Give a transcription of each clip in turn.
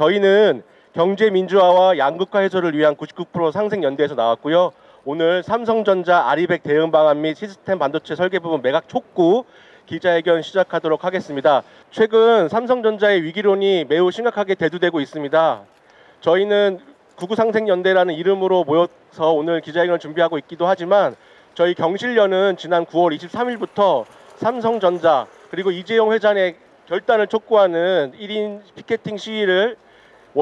저희는 경제민주화와 양극화 해소를 위한 99% 상생연대에서 나왔고요. 오늘 삼성전자 RE100 대응 방안 및 시스템 반도체 설계 부분 매각 촉구 기자회견 시작하도록 하겠습니다. 최근 삼성전자의 위기론이 매우 심각하게 대두되고 있습니다. 저희는 99% 상생연대라는 이름으로 모여서 오늘 기자회견을 준비하고 있기도 하지만 저희 경실련은 지난 9월 23일부터 삼성전자 그리고 이재용 회장의 결단을 촉구하는 1인 피켓팅 시위를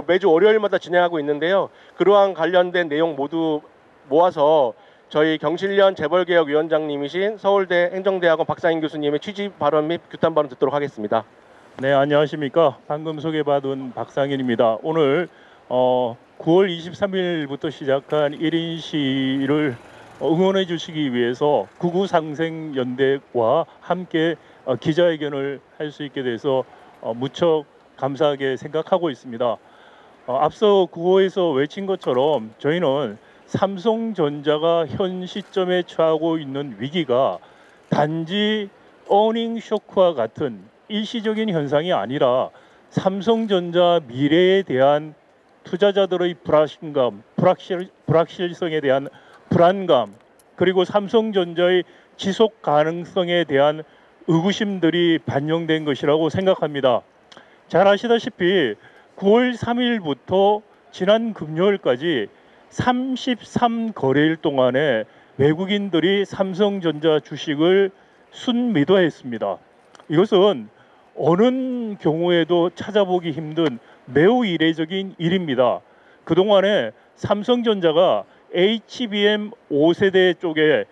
매주 월요일마다 진행하고 있는데요. 그러한 관련된 내용 모두 모아서 저희 경실련 재벌개혁위원장님이신 서울대 행정대학원 박상인 교수님의 취지 발언 및 규탄 발언 듣도록 하겠습니다. 네, 안녕하십니까. 방금 소개받은 박상인입니다. 오늘 9월 23일부터 시작한 1인 시위를 응원해 주시기 위해서 99% 상생연대와 함께 기자회견을 할 수 있게 돼서 무척 감사하게 생각하고 있습니다. 앞서 구호에서 외친 것처럼 저희는 삼성전자가 현 시점에 처하고 있는 위기가 단지 어닝 쇼크와 같은 일시적인 현상이 아니라 삼성전자 미래에 대한 투자자들의 불안감, 불확실성에 대한 불안감, 그리고 삼성전자의 지속 가능성에 대한 의구심들이 반영된 것이라고 생각합니다. 잘 아시다시피 9월 3일부터 지난 금요일까지 33거래일 동안에 외국인들이 삼성전자 주식을 순매도했습니다. 이것은 어느 경우에도 찾아보기 힘든 매우 이례적인 일입니다. 그동안에 삼성전자가 HBM 5세대 쪽에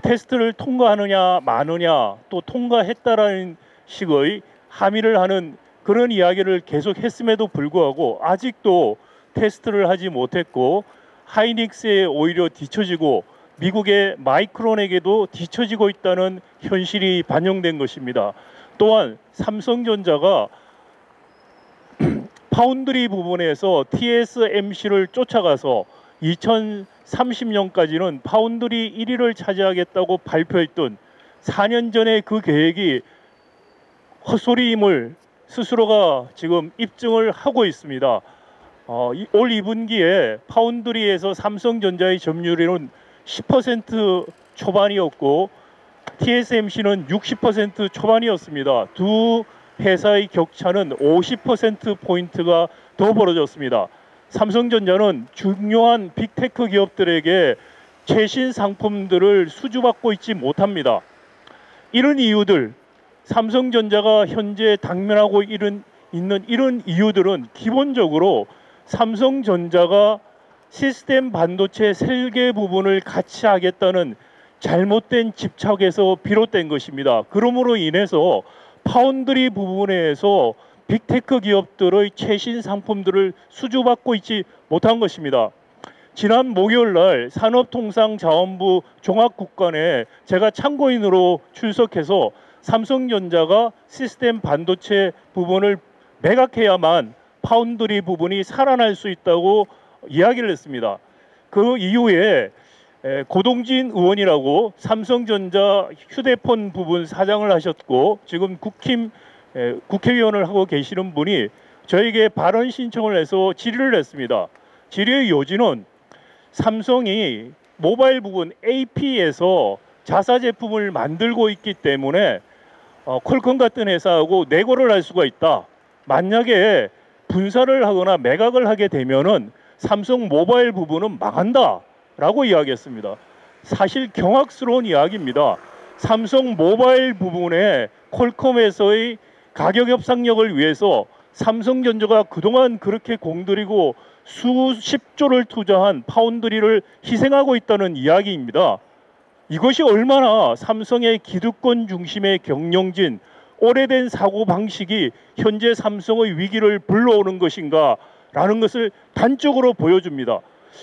테스트를 통과하느냐 마느냐 또 통과했다라는 식의 함의를 하는 그런 이야기를 계속했음에도 불구하고 아직도 테스트를 하지 못했고 하이닉스에 오히려 뒤처지고 미국의 마이크론에게도 뒤처지고 있다는 현실이 반영된 것입니다. 또한 삼성전자가 파운드리 부분에서 TSMC를 쫓아가서 2030년까지는 파운드리 1위를 차지하겠다고 발표했던 4년 전의 그 계획이 헛소리임을 스스로가 지금 입증을 하고 있습니다. 올 2분기에 파운드리에서 삼성전자의 점유율은 10% 초반이었고 TSMC는 60% 초반이었습니다. 두 회사의 격차는 50%포인트가 더 벌어졌습니다. 삼성전자는 중요한 빅테크 기업들에게 최신 상품들을 수주받고 있지 못합니다. 이런 이유들, 삼성전자가 현재 당면하고 있는 이런 이유들은 기본적으로 삼성전자가 시스템 반도체 설계 부분을 같이 하겠다는 잘못된 집착에서 비롯된 것입니다. 그러므로 인해서 파운드리 부분에서 빅테크 기업들의 최신 상품들을 수주받고 있지 못한 것입니다. 지난 목요일 날 산업통상자원부 종합국관에 제가 참고인으로 출석해서 삼성전자가 시스템 반도체 부분을 매각해야만 파운드리 부분이 살아날 수 있다고 이야기를 했습니다. 그 이후에 고동진 의원이라고 삼성전자 휴대폰 부분 사장을 하셨고 지금 국회의원을 하고 계시는 분이 저에게 발언 신청을 해서 질의를 했습니다. 질의의 요지는 삼성이 모바일 부분 AP에서 자사 제품을 만들고 있기 때문에 퀄컴 같은 회사하고 내고를 할 수가 있다. 만약에 분사를 하거나 매각을 하게 되면은 삼성 모바일 부분은 망한다라고 이야기했습니다. 사실 경악스러운 이야기입니다. 삼성 모바일 부분에 퀄컴에서의 가격 협상력을 위해서 삼성전자가 그동안 그렇게 공들이고 수십 조를 투자한 파운드리를 희생하고 있다는 이야기입니다. 이것이 얼마나 삼성의 기득권 중심의 경영진, 오래된 사고방식이 현재 삼성의 위기를 불러오는 것인가라는 것을 단적으로 보여줍니다.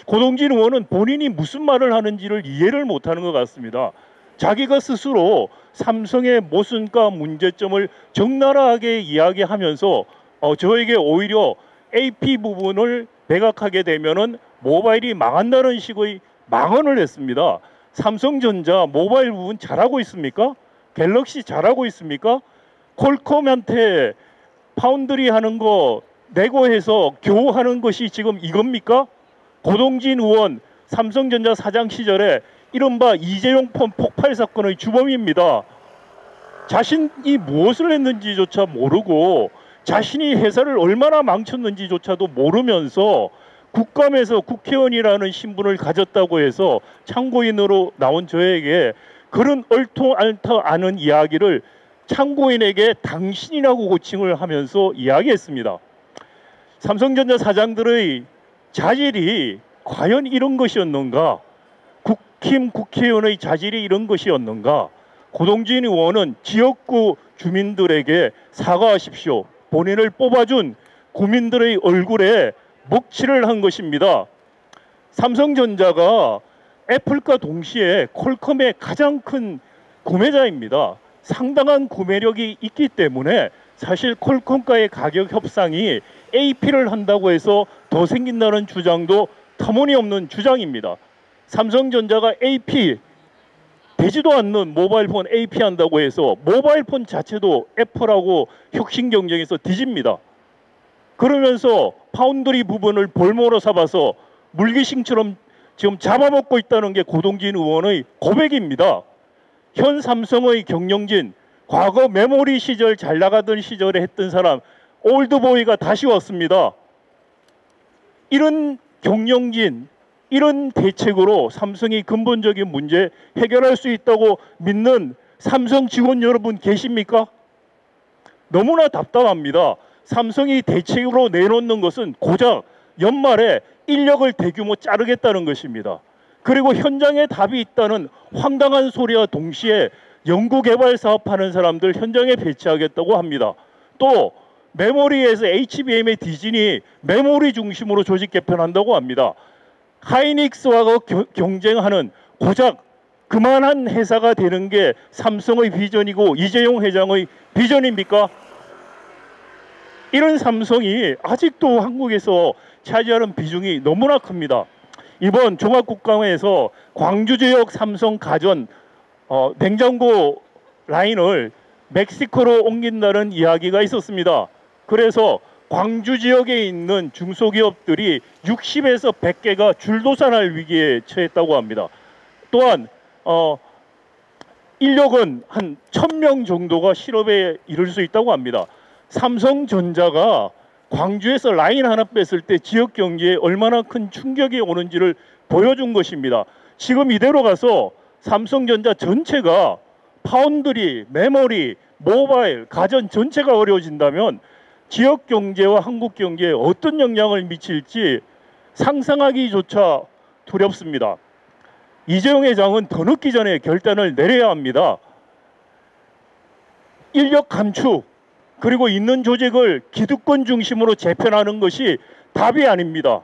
고동진 의원은 본인이 무슨 말을 하는지를 이해를 못하는 것 같습니다. 자기가 스스로 삼성의 모순과 문제점을 적나라하게 이야기하면서 저에게 오히려 AP 부분을 매각하게 되면은 모바일이 망한다는 식의 망언을 했습니다. 삼성전자 모바일 부분 잘하고 있습니까? 갤럭시 잘하고 있습니까? 퀄컴한테 파운드리 하는 거 내고해서 겨우 하는 것이 지금 이겁니까? 고동진 의원 삼성전자 사장 시절에 이른바 이재용 펀 폭발 사건의 주범입니다. 자신이 무엇을 했는지조차 모르고 자신이 회사를 얼마나 망쳤는지조차도 모르면서 국감에서 국회의원이라는 신분을 가졌다고 해서 참고인으로 나온 저에게 그런 얼토당토 않은 이야기를 참고인에게 당신이라고 고칭을 하면서 이야기했습니다. 삼성전자 사장들의 자질이 과연 이런 것이었는가? 국회의원의 자질이 이런 것이었는가? 고동진 의원은 지역구 주민들에게 사과하십시오. 본인을 뽑아준 국민들의 얼굴에 먹칠을 한 것입니다. 삼성전자가 애플과 동시에 퀄컴의 가장 큰 구매자입니다. 상당한 구매력이 있기 때문에 사실 퀄컴과의 가격 협상이 AP를 한다고 해서 더 생긴다는 주장도 터무니없는 주장입니다. 삼성전자가 AP, 되지도 않는 모바일폰 AP 한다고 해서 모바일폰 자체도 애플하고 혁신 경쟁에서 뒤집니다. 그러면서 파운드리 부분을 볼모로 삼아서 물귀신처럼 지금 잡아먹고 있다는 게 고동진 의원의 고백입니다. 현 삼성의 경영진, 과거 메모리 시절 잘 나가던 시절에 했던 사람, 올드보이가 다시 왔습니다. 이런 경영진, 이런 대책으로 삼성이 근본적인 문제 해결할 수 있다고 믿는 삼성 직원 여러분 계십니까? 너무나 답답합니다. 삼성이 대책으로 내놓는 것은 고작 연말에 인력을 대규모 자르겠다는 것입니다. 그리고 현장에 답이 있다는 황당한 소리와 동시에 연구개발 사업하는 사람들 현장에 배치하겠다고 합니다. 또 메모리에서 HBM의 디진이 메모리 중심으로 조직 개편한다고 합니다. 하이닉스와 경쟁하는 고작 그만한 회사가 되는 게 삼성의 비전이고 이재용 회장의 비전입니까? 이런 삼성이 아직도 한국에서 차지하는 비중이 너무나 큽니다. 이번 종합국감에서 광주 지역 삼성 가전 냉장고 라인을 멕시코로 옮긴다는 이야기가 있었습니다. 그래서 광주 지역에 있는 중소기업들이 60에서 100개가 줄도산할 위기에 처했다고 합니다. 또한 인력은 한 1000명 정도가 실업에 이를 수 있다고 합니다. 삼성전자가 광주에서 라인 하나 뺐을 때 지역 경제에 얼마나 큰 충격이 오는지를 보여준 것입니다. 지금 이대로 가서 삼성전자 전체가 파운드리, 메모리, 모바일, 가전 전체가 어려워진다면 지역 경제와 한국 경제에 어떤 영향을 미칠지 상상하기조차 두렵습니다. 이재용 회장은 더 늦기 전에 결단을 내려야 합니다. 인력 감축, 그리고 있는 조직을 기득권 중심으로 재편하는 것이 답이 아닙니다.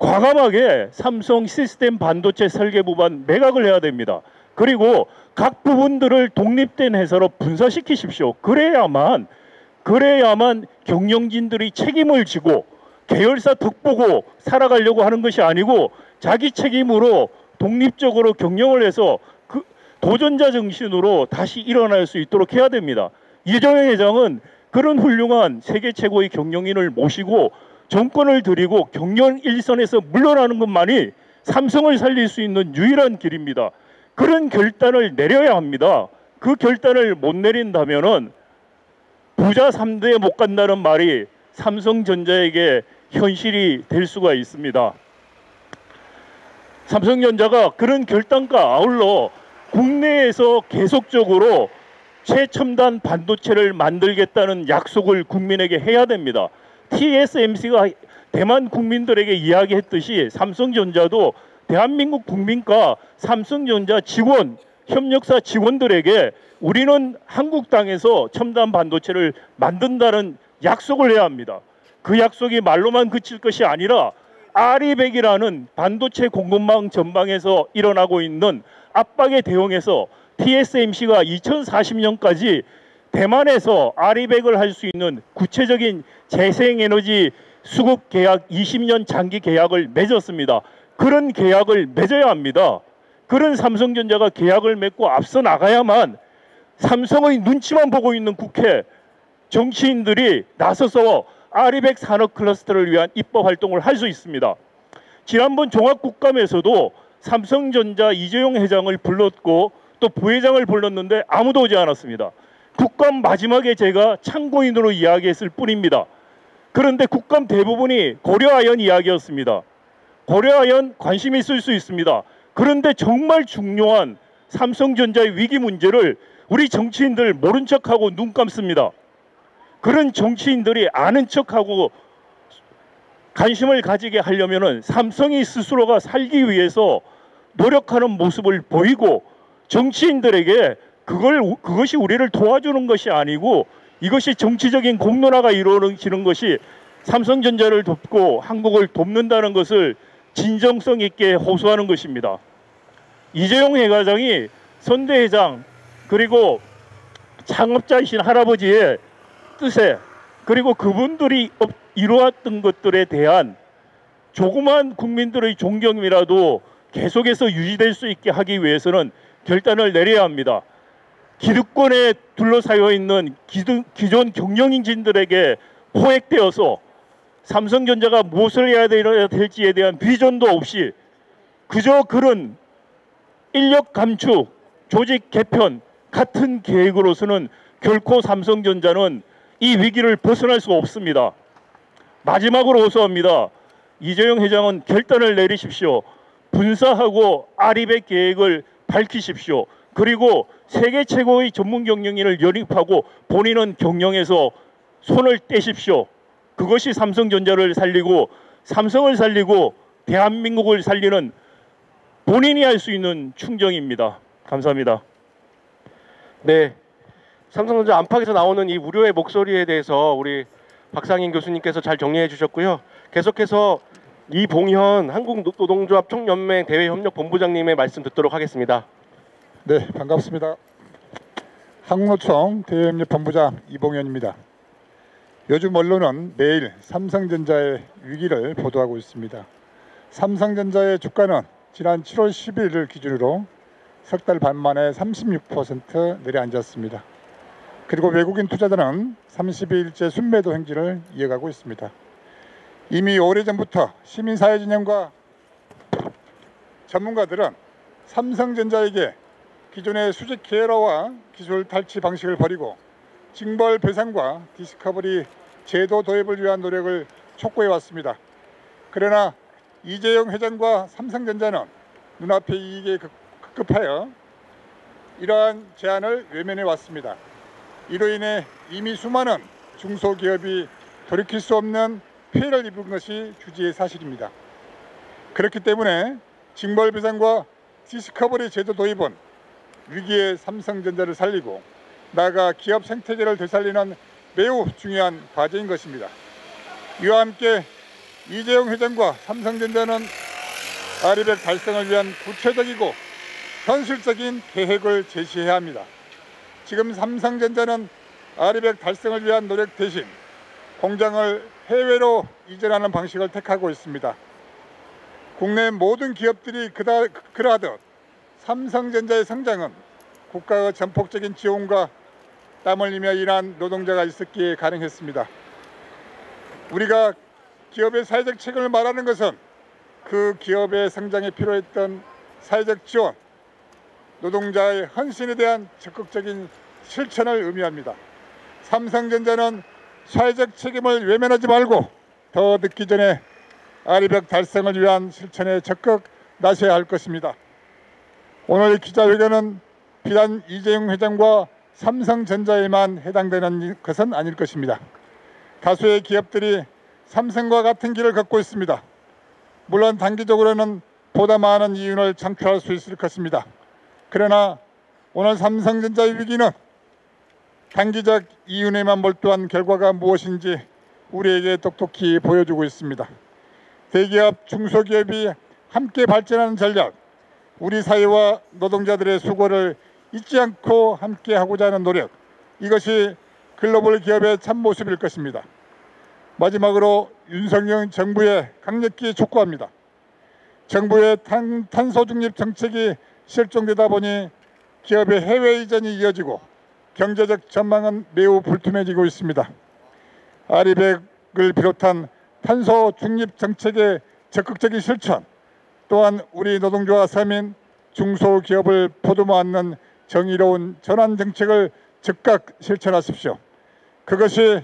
과감하게 삼성 시스템 반도체 설계 부분 매각을 해야 됩니다. 그리고 각 부분들을 독립된 회사로 분사시키십시오. 그래야만 경영진들이 책임을 지고 계열사 덕보고 살아가려고 하는 것이 아니고 자기 책임으로 독립적으로 경영을 해서 그 도전자 정신으로 다시 일어날 수 있도록 해야 됩니다. 이재용 회장은 그런 훌륭한 세계 최고의 경영인을 모시고 정권을 들이고 경영 일선에서 물러나는 것만이 삼성을 살릴 수 있는 유일한 길입니다. 그런 결단을 내려야 합니다. 그 결단을 못 내린다면은 부자 3대에 못 간다는 말이 삼성전자에게 현실이 될 수가 있습니다. 삼성전자가 그런 결단과 아울러 국내에서 계속적으로 최첨단 반도체를 만들겠다는 약속을 국민에게 해야 됩니다. TSMC가 대만 국민들에게 이야기했듯이 삼성전자도 대한민국 국민과 삼성전자 직원, 협력사 직원들에게 우리는 한국 땅에서 첨단 반도체를 만든다는 약속을 해야 합니다. 그 약속이 말로만 그칠 것이 아니라 RE100이라는 반도체 공급망 전방에서 일어나고 있는 압박에 대응해서 TSMC가 2040년까지 대만에서 RE100을 할 수 있는 구체적인 재생에너지 수급 계약 20년 장기 계약을 맺었습니다. 그런 계약을 맺어야 합니다. 그런 삼성전자가 계약을 맺고 앞서 나가야만 삼성의 눈치만 보고 있는 국회, 정치인들이 나서서 RE100 산업 클러스터를 위한 입법 활동을 할 수 있습니다. 지난번 종합국감에서도 삼성전자 이재용 회장을 불렀고 또 부회장을 불렀는데 아무도 오지 않았습니다. 국감 마지막에 제가 참고인으로 이야기했을 뿐입니다. 그런데 국감 대부분이 고려아연 이야기였습니다. 고려아연 관심이 있을 수 있습니다. 그런데 정말 중요한 삼성전자의 위기 문제를 우리 정치인들 모른 척하고 눈 감습니다. 그런 정치인들이 아는 척하고 관심을 가지게 하려면 삼성이 스스로가 살기 위해서 노력하는 모습을 보이고 정치인들에게 그것이 우리를 도와주는 것이 아니고 이것이 정치적인 공론화가 이루어지는 것이 삼성전자를 돕고 한국을 돕는다는 것을 진정성 있게 호소하는 것입니다. 이재용 회장이 선대회장 그리고 창업자이신 할아버지의 뜻에 그리고 그분들이 이루었던 것들에 대한 조그만 국민들의 존경이라도 계속해서 유지될 수 있게 하기 위해서는 결단을 내려야 합니다. 기득권에 둘러싸여 있는 기존 경영진들에게 포획되어서 삼성전자가 무엇을 해야 될지에 대한 비전도 없이 그저 그런 인력 감축, 조직 개편 같은 계획으로서는 결코 삼성전자는 이 위기를 벗어날 수 없습니다. 마지막으로 호소합니다. 이재용 회장은 결단을 내리십시오. 분사하고 RE100 계획을 밝히십시오. 그리고 세계 최고의 전문 경영인을 영입하고 본인은 경영에서 손을 떼십시오. 그것이 삼성전자를 살리고 삼성을 살리고 대한민국을 살리는 본인이 할 수 있는 충정입니다. 감사합니다. 네, 삼성전자 안팎에서 나오는 이 우려의 목소리에 대해서 우리 박상인 교수님께서 잘 정리해 주셨고요. 계속해서 이봉현 한국노동조합총연맹 대외협력본부장님의 말씀 듣도록 하겠습니다. 네, 반갑습니다. 한국노총 대외협력본부장 이봉현입니다. 요즘 언론은 매일 삼성전자의 위기를 보도하고 있습니다. 삼성전자의 주가는 지난 7월 10일을 기준으로 석 달 반 만에 36% 내려앉았습니다. 그리고 외국인 투자자는 32일째 순매도 행진을 이어가고 있습니다. 이미 오래전부터 시민사회진영과 전문가들은 삼성전자에게 기존의 수직 계열화와 기술 탈취 방식을 버리고 징벌 배상과 디스커버리 제도 도입을 위한 노력을 촉구해왔습니다. 그러나 이재용 회장과 삼성전자는 눈앞의 이익에 급급하여 이러한 제안을 외면해왔습니다. 이로 인해 이미 수많은 중소기업이 돌이킬 수 없는 피해를 입은 것이 주지의 사실입니다. 그렇기 때문에 징벌 배상과 디스커버리 제도 도입은 위기의 삼성전자를 살리고 나아가 기업 생태계를 되살리는 매우 중요한 과제인 것입니다. 이와 함께 이재용 회장과 삼성전자는 RE100 달성을 위한 구체적이고 현실적인 계획을 제시해야 합니다. 지금 삼성전자는 RE100 달성을 위한 노력 대신 공장을 해외로 이전하는 방식을 택하고 있습니다. 국내 모든 기업들이 그러하듯 삼성전자의 성장은 국가의 전폭적인 지원과 땀 흘리며 일한 노동자가 있었기에 가능했습니다. 우리가 기업의 사회적 책임을 말하는 것은 그 기업의 성장에 필요했던 사회적 지원, 노동자의 헌신에 대한 적극적인 실천을 의미합니다. 삼성전자는 사회적 책임을 외면하지 말고 더 늦기 전에 RE100 달성을 위한 실천에 적극 나서야 할 것입니다. 오늘 기자회견은 비단 이재용 회장과 삼성전자에만 해당되는 것은 아닐 것입니다. 다수의 기업들이 삼성과 같은 길을 걷고 있습니다. 물론 단기적으로는 보다 많은 이윤을 창출할 수 있을 것입니다. 그러나 오늘 삼성전자의 위기는 단기적 이윤에만 몰두한 결과가 무엇인지 우리에게 똑똑히 보여주고 있습니다. 대기업, 중소기업이 함께 발전하는 전략, 우리 사회와 노동자들의 수고를 잊지 않고 함께 하고자 하는 노력, 이것이 글로벌 기업의 참모습일 것입니다. 마지막으로 윤석열 정부에 강력히 촉구합니다. 정부의 탄소 중립 정책이 실종되다 보니 기업의 해외 이전이 이어지고 경제적 전망은 매우 불투명해지고 있습니다. RE100을 비롯한 탄소 중립 정책의 적극적인 실천, 또한 우리 노동조합 서민 중소기업을 보듬어 안는 정의로운 전환 정책을 즉각 실천하십시오. 그것이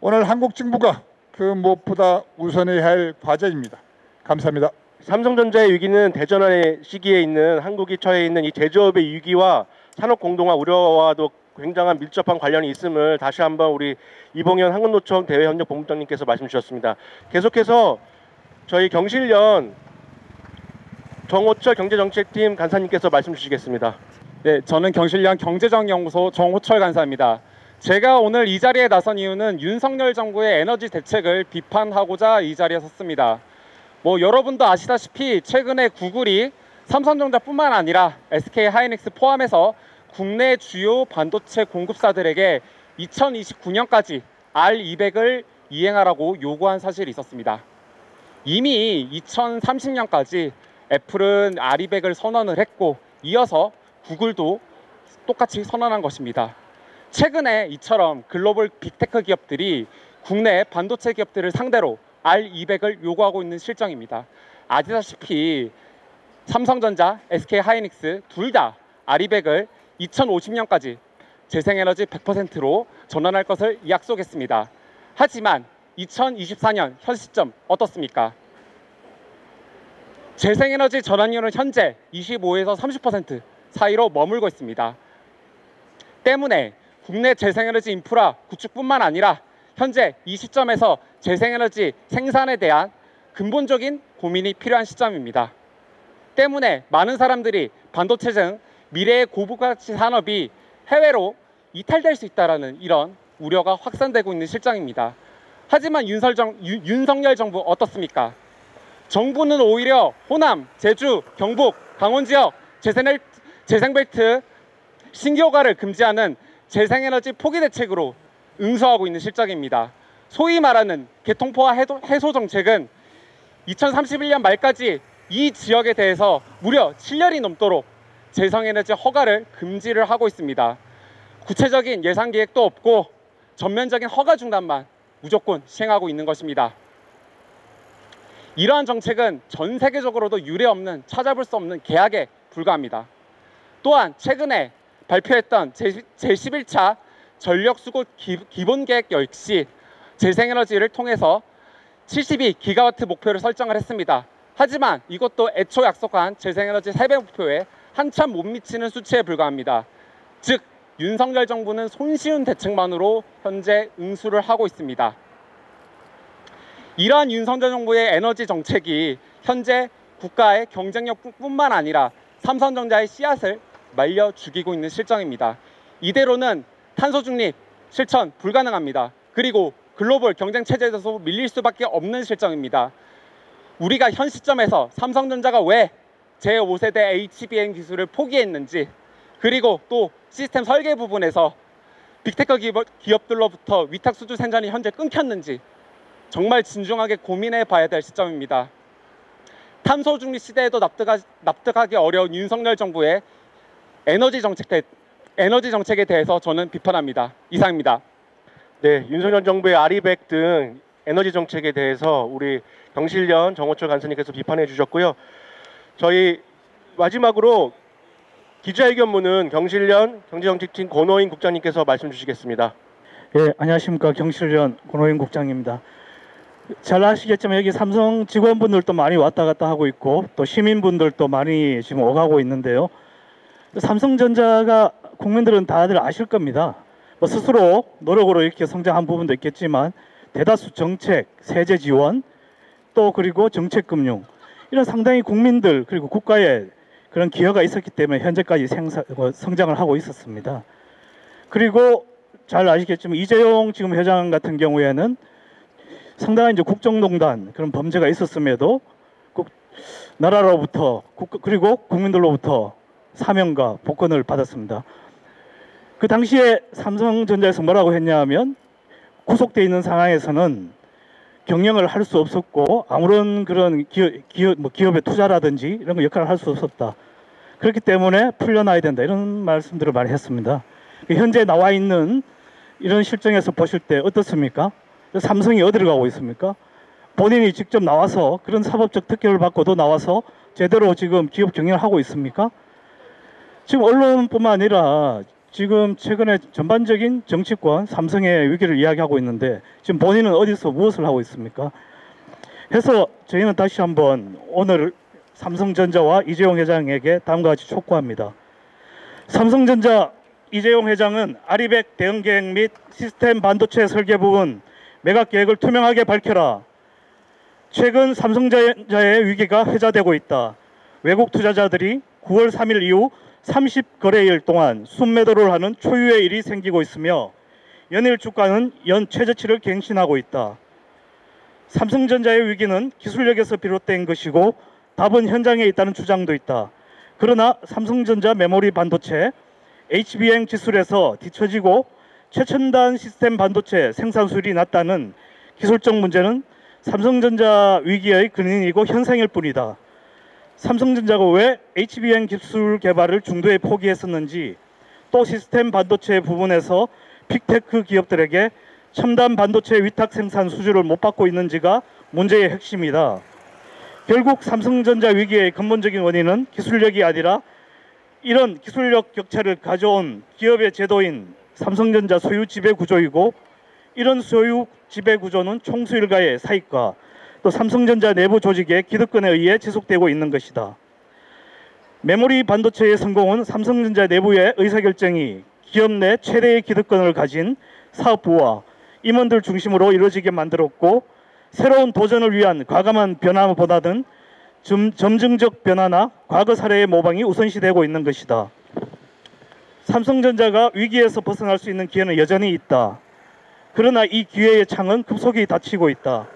오늘 한국 정부가 그 무엇보다 우선해야 할 과제입니다. 감사합니다. 삼성전자의 위기는 대전환의 시기에 있는 한국이 처해 있는 이 제조업의 위기와 산업공동화 우려와도 굉장한 밀접한 관련이 있음을 다시 한번 우리 이봉현 한국노총 대외협력본부장님께서 말씀 주셨습니다. 계속해서 저희 경실련 정호철 경제정책팀 간사님께서 말씀 주시겠습니다. 네, 저는 경실련 경제정연구소 정호철 간사입니다. 제가 오늘 이 자리에 나선 이유는 윤석열 정부의 에너지 대책을 비판하고자 이 자리에 섰습니다. 여러분도 아시다시피 최근에 구글이 삼성전자뿐만 아니라 SK하이닉스 포함해서 국내 주요 반도체 공급사들에게 2029년까지 RE100을 이행하라고 요구한 사실이 있었습니다. 이미 2030년까지 애플은 RE100을 선언을 했고 이어서 구글도 똑같이 선언한 것입니다. 최근에 이처럼 글로벌 빅테크 기업들이 국내 반도체 기업들을 상대로 RE100을 요구하고 있는 실정입니다. 아시다시피 삼성전자, SK하이닉스 둘 다 RE100을 2050년까지 재생에너지 100%로 전환할 것을 약속했습니다. 하지만 2024년 현 시점 어떻습니까? 재생에너지 전환율은 현재 25에서 30% 사이로 머물고 있습니다. 때문에 국내 재생에너지 인프라 구축뿐만 아니라 현재 이 시점에서 재생에너지 생산에 대한 근본적인 고민이 필요한 시점입니다. 때문에 많은 사람들이 반도체 등 미래의 고부가치 산업이 해외로 이탈될 수 있다는 이런 우려가 확산되고 있는 실정입니다. 하지만 윤석열 정부 어떻습니까? 정부는 오히려 호남, 제주, 경북, 강원 지역 재생벨트 신규허가를 금지하는 재생에너지 포기 대책으로 응수하고 있는 실정입니다. 소위 말하는 개통포화 해소 정책은 2031년 말까지 이 지역에 대해서 무려 7년이 넘도록 재생에너지 허가를 금지를 하고 있습니다. 구체적인 예산 계획도 없고 전면적인 허가 중단만 무조건 시행하고 있는 것입니다. 이러한 정책은 전 세계적으로도 유례없는 찾아볼 수 없는 계약에 불과합니다. 또한 최근에 발표했던 제11차 전력수급 기본계획 역시 재생에너지를 통해서 72기가와트 목표를 설정을 했습니다. 하지만 이것도 애초 약속한 재생에너지 3배 목표에 한참 못 미치는 수치에 불과합니다. 즉 윤석열 정부는 손쉬운 대책만으로 현재 응수를 하고 있습니다. 이러한 윤석열 정부의 에너지 정책이 현재 국가의 경쟁력뿐만 아니라 삼성전자의 씨앗을 말려 죽이고 있는 실정입니다. 이대로는 탄소 중립 실천 불가능합니다. 그리고 글로벌 경쟁 체제에서 밀릴 수밖에 없는 실정입니다. 우리가 현 시점에서 삼성전자가 왜 제5세대 HBM 기술을 포기했는지, 그리고 또 시스템 설계 부분에서 빅테크 기업들로부터 위탁 수주 생산이 현재 끊겼는지 정말 진중하게 고민해 봐야 될 시점입니다. 탄소 중립 시대에도 납득하기 어려운 윤석열 정부의 에너지 정책에 대해서 저는 비판합니다. 이상입니다. 네, 윤석열 정부의 RE100 등 에너지 정책에 대해서 우리 경실련 정호철 간사님께서 비판해 주셨고요. 저희 마지막으로 기자회견문은 경실련 경제정책팀 권오인 국장님께서 말씀 주시겠습니다. 예, 안녕하십니까. 경실련 권오인 국장입니다. 잘 아시겠지만 여기 삼성 직원분들도 많이 왔다 갔다 하고 있고 또 시민분들도 많이 지금 오가고 있는데요. 삼성전자가 국민들은 다들 아실 겁니다. 스스로 노력으로 이렇게 성장한 부분도 있겠지만 대다수 정책, 세제 지원, 또 그리고 정책금융 이런 상당히 국민들 그리고 국가에 그런 기여가 있었기 때문에 현재까지 성장을 하고 있었습니다. 그리고 잘 아시겠지만 이재용 지금 회장 같은 경우에는 상당한 이제 국정농단 그런 범죄가 있었음에도 나라로부터 그리고 국민들로부터 사명과 복권을 받았습니다. 그 당시에 삼성전자에서 뭐라고 했냐면 구속돼 있는 상황에서는 경영을 할 수 없었고 아무런 그런 기업의 투자라든지 이런 역할을 할 수 없었다. 그렇기 때문에 풀려나야 된다 이런 말씀들을 많이 했습니다. 현재 나와 있는 이런 실정에서 보실 때 어떻습니까? 삼성이 어디를 가고 있습니까? 본인이 직접 나와서 그런 사법적 특혜를 받고도 나와서 제대로 지금 기업 경영을 하고 있습니까? 지금 언론뿐만 아니라 지금 최근에 전반적인 정치권, 삼성의 위기를 이야기하고 있는데 지금 본인은 어디서 무엇을 하고 있습니까? 해서 저희는 다시 한번 오늘 삼성전자와 이재용 회장에게 다음과 같이 촉구합니다. 삼성전자 이재용 회장은 RE100 대응 계획 및 시스템 반도체 설계 부분 매각 계획을 투명하게 밝혀라. 최근 삼성전자의 위기가 회자되고 있다. 외국 투자자들이 9월 3일 이후 30거래일 동안 순매도를 하는 초유의 일이 생기고 있으며 연일 주가는 연 최저치를 갱신하고 있다. 삼성전자의 위기는 기술력에서 비롯된 것이고 답은 현장에 있다는 주장도 있다. 그러나 삼성전자 메모리 반도체, HBM 기술에서 뒤처지고 최첨단 시스템 반도체 생산 수율이 낮다는 기술적 문제는 삼성전자 위기의 근인이고 현상일 뿐이다. 삼성전자가 왜 HBM 기술 개발을 중도에 포기했었는지, 또 시스템 반도체 부분에서 빅테크 기업들에게 첨단 반도체 위탁 생산 수주를 못 받고 있는지가 문제의 핵심이다. 결국 삼성전자 위기의 근본적인 원인은 기술력이 아니라 이런 기술력 격차를 가져온 기업의 제도인 삼성전자 소유 지배 구조이고, 이런 소유 지배 구조는 총수일가의 사익과 또 삼성전자 내부 조직의 기득권에 의해 지속되고 있는 것이다. 메모리 반도체의 성공은 삼성전자 내부의 의사결정이 기업 내 최대의 기득권을 가진 사업부와 임원들 중심으로 이루어지게 만들었고, 새로운 도전을 위한 과감한 변화보다는 점증적 변화나 과거 사례의 모방이 우선시되고 있는 것이다. 삼성전자가 위기에서 벗어날 수 있는 기회는 여전히 있다. 그러나 이 기회의 창은 급속히 닫히고 있다.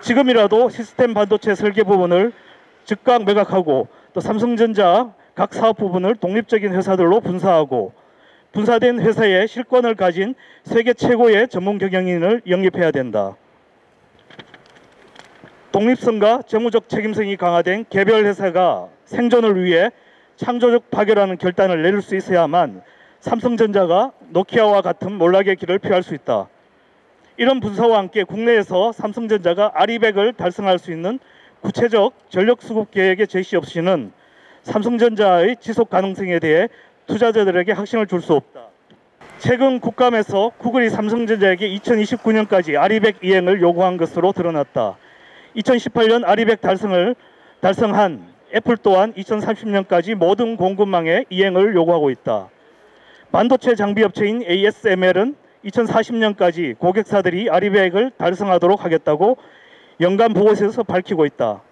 지금이라도 시스템 반도체 설계 부분을 즉각 매각하고, 또 삼성전자 각 사업 부분을 독립적인 회사들로 분사하고, 분사된 회사에 실권을 가진 세계 최고의 전문 경영인을 영입해야 된다. 독립성과 재무적 책임성이 강화된 개별 회사가 생존을 위해 창조적 파괴라는 결단을 내릴 수 있어야만 삼성전자가 노키아와 같은 몰락의 길을 피할 수 있다. 이런 분석과 함께 국내에서 삼성전자가 RE100을 달성할 수 있는 구체적 전력수급 계획의 제시 없이는 삼성전자의 지속 가능성에 대해 투자자들에게 확신을 줄 수 없다. 최근 국감에서 구글이 삼성전자에게 2029년까지 RE100 이행을 요구한 것으로 드러났다. 2018년 RE100 달성한 애플 또한 2030년까지 모든 공급망의 이행을 요구하고 있다. 반도체 장비업체인 ASML은 2040년까지 고객사들이 RE100을 달성하도록 하겠다고 연간 보고서에서 밝히고 있다.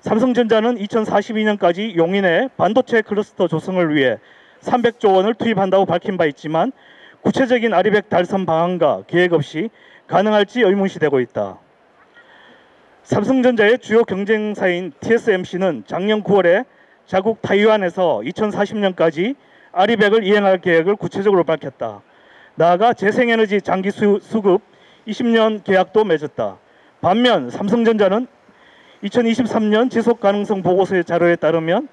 삼성전자는 2042년까지 용인의 반도체 클러스터 조성을 위해 300조 원을 투입한다고 밝힌 바 있지만 구체적인 RE100 달성 방안과 계획 없이 가능할지 의문시되고 있다. 삼성전자의 주요 경쟁사인 TSMC는 작년 9월에 자국 타이완에서 2040년까지 RE100을 이행할 계획을 구체적으로 밝혔다. 나아가 재생에너지 장기 수급 20년 계약도 맺었다. 반면 삼성전자는 2023년 지속가능성 보고서의 자료에 따르면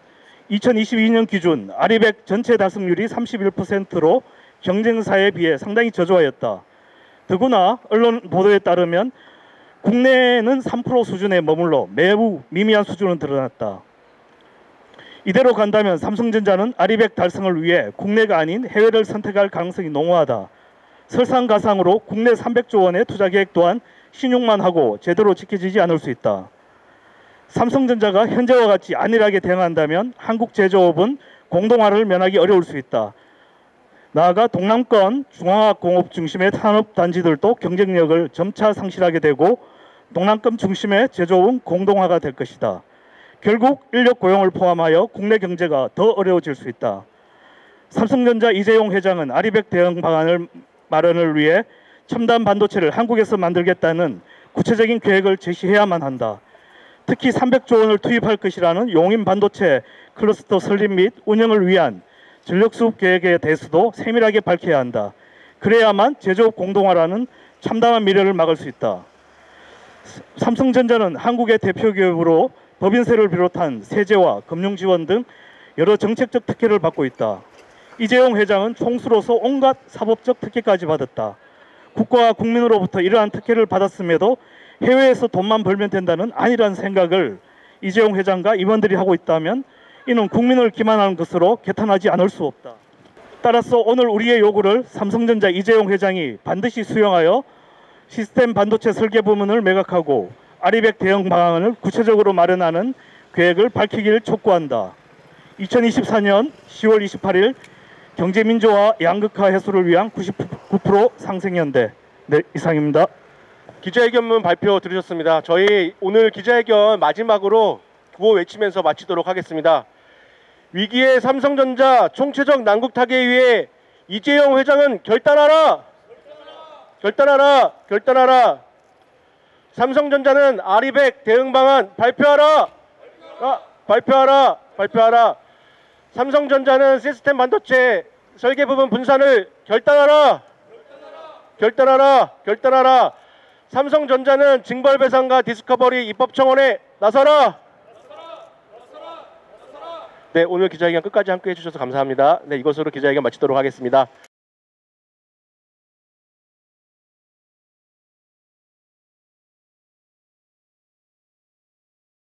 2022년 기준 RE100 전체 달성률이 31%로 경쟁사에 비해 상당히 저조하였다. 더구나 언론 보도에 따르면 국내에는 3% 수준에 머물러 매우 미미한 수준은 드러났다. 이대로 간다면 삼성전자는 RE100 달성을 위해 국내가 아닌 해외를 선택할 가능성이 농후하다. 설상가상으로 국내 300조 원의 투자 계획 또한 신용만 하고 제대로 지켜지지 않을 수 있다. 삼성전자가 현재와 같이 안일하게 대응한다면 한국 제조업은 공동화를 면하기 어려울 수 있다. 나아가 동남권 중화공업 중심의 산업단지들도 경쟁력을 점차 상실하게 되고 동남권 중심의 제조업은 공동화가 될 것이다. 결국 인력 고용을 포함하여 국내 경제가 더 어려워질 수 있다. 삼성전자 이재용 회장은 RE100 대응 방안을 마련을 위해 첨단 반도체를 한국에서 만들겠다는 구체적인 계획을 제시해야만 한다. 특히 300조 원을 투입할 것이라는 용인 반도체 클러스터 설립 및 운영을 위한 전력수급 계획에 대해서도 세밀하게 밝혀야 한다. 그래야만 제조업 공동화라는 참담한 미래를 막을 수 있다. 삼성전자는 한국의 대표 기업으로 법인세를 비롯한 세제와 금융지원 등 여러 정책적 특혜를 받고 있다. 이재용 회장은 총수로서 온갖 사법적 특혜까지 받았다. 국가와 국민으로부터 이러한 특혜를 받았음에도 해외에서 돈만 벌면 된다는 안일한 생각을 이재용 회장과 임원들이 하고 있다면 이는 국민을 기만하는 것으로 개탄하지 않을 수 없다. 따라서 오늘 우리의 요구를 삼성전자 이재용 회장이 반드시 수용하여 시스템 반도체 설계 부문을 매각하고 RE100 대응 방안을 구체적으로 마련하는 계획을 밝히기를 촉구한다. 2024년 10월 28일 경제민주화 양극화 해소를 위한 99% 상생연대. 네, 이상입니다. 기자회견문 발표 들으셨습니다. 저희 오늘 기자회견 마지막으로 구호 외치면서 마치도록 하겠습니다. 위기의 삼성전자 총체적 난국 타개에 위해 이재용 회장은 결단하라! 결단하라! 결단하라! 삼성전자는 RE100 대응 방안 발표하라! 발표하라! 발표하라! 삼성전자는 시스템 반도체 설계 부분 분산을 결단하라! 결단하라! 결단하라! 삼성전자는 징벌배상과 디스커버리 입법 청원에 나서라! 네, 오늘 기자회견 끝까지 함께해 주셔서 감사합니다. 네, 이것으로 기자회견 마치도록 하겠습니다.